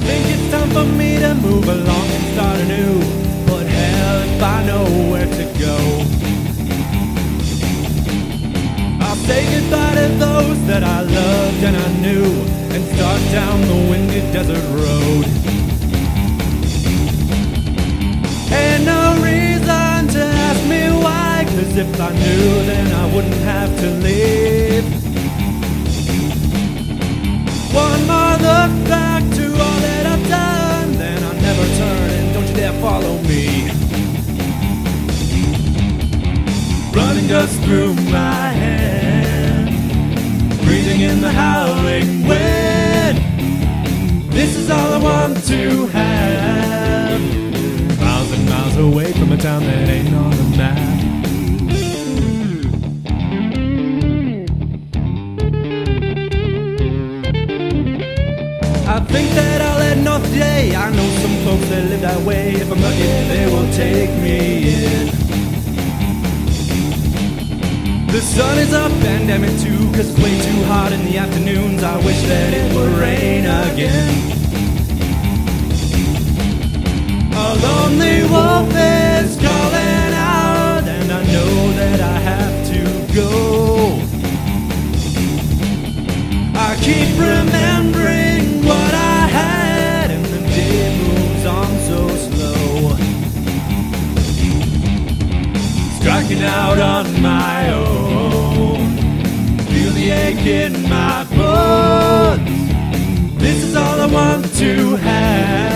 think it's time for me to move along and start anew. But hell if I know where to go. I'll say goodbye to those that I loved and I knew, and start down the windy desert road. And no reason to ask me why, 'cause if I knew then I wouldn't have to leave. One more look back to all that I've done, then I'll never turn, and don't you dare follow me. Running dust through my head, breathing in the howling wind. This is all I want to have, miles and miles away from a town that ain't on the map. I think that I'll end off today. I know some folks that live that way. If I'm lucky, they will take me in. The sun is up and damn it too, 'cause it's way too hot in the afternoons. I wish that it would rain again. A lonely wolf is calling out, and I know that I have to go. I keep remembering what I had, and the day moves on so slow. Striking out on my own, feel the ache in my bones. This is all I want to have.